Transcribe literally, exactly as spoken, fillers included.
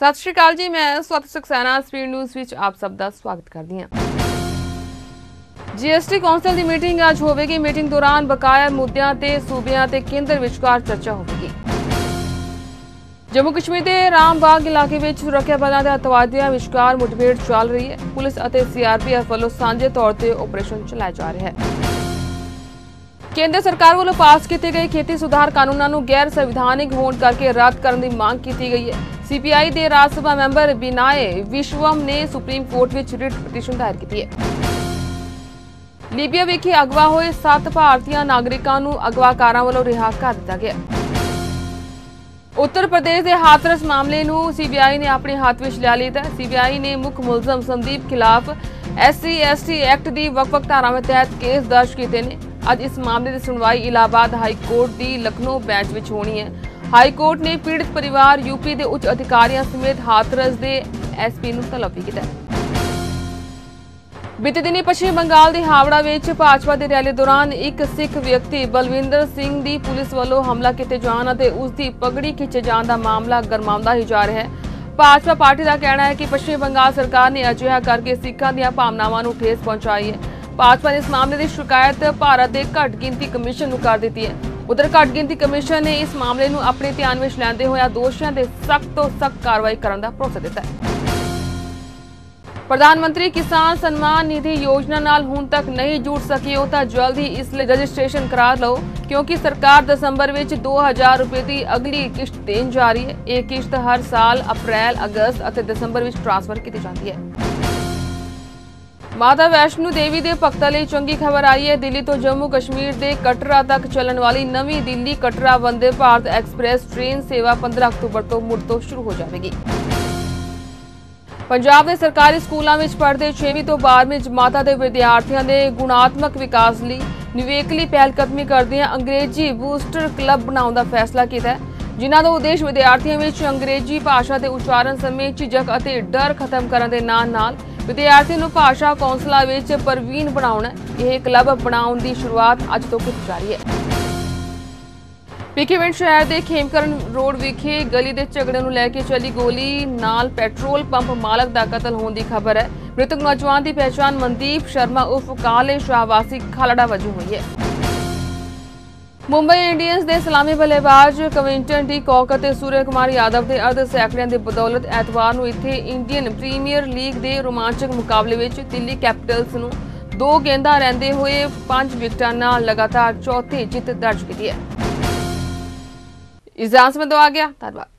सत श्री अकाल जी, मैं स्वाति सक्सेना, स्पीड न्यूज विच आप सब दा स्वागत करदी हां। जीएसटी कौंसल की मीटिंग अज होगी। मीटिंग दौरान बकाया मुद्दों से सूबे ते केंद्र विचकार चर्चा होगी। जम्मू कश्मीर के रामबाग इलाके में सुरक्षा बलों के अतवादियों विचकार मुठभेड़ चल रही है। पुलिस और सीआरपीएफ वालों सांझे तौर पर ऑपरेशन चलाया जा रहा है। केंद्र सरकार वालों पास किए गए खेती सुधार कानूनों गैर संविधानिक होने करके रद्द करने की मांग की गई है। सीपीआई के राज्यसभा मैंबर बिनाय विश्वम ने सुप्रीम कोर्ट में रिट पटीशन दायर की है। लीबिया विखे अगवा हुए सात भारतीय नागरिकों को अगवाकारों वालों रिहा कर दिया गया। उत्तर प्रदेश के हाथरस मामले को सीबीआई ने अपने हाथ में लिया लिया। सीबीआई ने मुख्य मुलजम संदीप खिलाफ एससी एस टी एक्ट की वक्फ धारावां तहत केस दर्ज किए हैं। अज इस मामले की सुनवाई इलाहाबाद हाई कोर्ट की लखनऊ बेंच में होनी है। हाई कोर्ट ने पीड़ित परिवार यूपी के उच्च अधिकारियों समेत हाथरस के एसपी को तलब भी किया। बीते दिन पश्चिम बंगाल के हावड़ा में भाजपा की रैली दौरान एक सिख व्यक्ति बलविंदर सिंह की पुलिस वालों हमला किए जाने और उसकी पगड़ी खिंचे जाने का मामला गरमाता ही जा रहा है। भाजपा पार्टी का कहना है कि पश्चिम बंगाल सरकार ने अजिहा करके सिखों दी भावनाओं को ठेस पहुंचाई है। भाजपा ने इस मामले की शिकायत भारत के घट गिनती कमीशन को कर दी है। उधर घट गिनती कमीशन ने इस मामले को अपने ध्यान में लैंदे हुए दोषियों के सख्त तो सख्त कार्रवाई करने का भरोसा दिता है। प्रधानमंत्री किसान सम्मान निधि योजना नाल हुण तक नहीं जुड़ सके हो तो जल्द ही इस लई रजिस्ट्रेशन करा लो, क्योंकि सरकार दिसंबर में दो हज़ार रुपये की अगली किश्त देन जा रही है। यह किश्त हर साल अप्रैल, अगस्त और दिसंबर में ट्रांसफर की जाती है। माता वैष्णो देवी के भक्तों लिए चंगी खबर आई है। दिल्ली तो जम्मू कश्मीर के कटरा तक चलने वाली नवी दिल्ली कटरा वंदे भारत एक्सप्रेस ट्रेन सेवा पंद्रह अक्तूबर तो मुड़ तो शुरू हो जाएगी। पंजाब के सरकारी स्कूलों में पढ़ते छेवीं तो बारहवीं जमातों के विद्यार्थियों के गुणात्मक विकास लिए निवेकली पहलकदमी करदे अंग्रेजी बूस्टर क्लब बनाने का फैसला किया, जिन्हों का उद्देश्य विद्यार्थियों में अंग्रेजी भाषा के उच्चारण समय झिझक और डर खत्म करने के नाल नाल विद्यार्थियों को भाषा कौंसलों में परवीन बनाना। यह क्लब बनाने की शुरुआत अज तो की जा रही है। भीखेविंड शहर के खेमकरण रोड विखे गली के झगड़े को लेकर चली गोली नाल पेट्रोल पंप मालक का कतल होने की खबर है। मृतक नौजवान की पहचान मनदीप शर्मा उर्फ काले शाहवासी खालड़ा वजू हुई है। मुंबई इंडियंस के सलामी बल्लेबाज कविंगटन डी कोक और सूर्य कुमार यादव के अर्ध सैकड़ियां की बदौलत एतवार को इत्थे इंडियन प्रीमियर लीग के रोमांचक मुकाबले में दिल्ली कैपिटल्स को दो गेंदा रहते हुए पांच विकटों नाल लगातार चौथी जीत दर्ज की है। इजाजत में दो आ गया, धन्यवाद।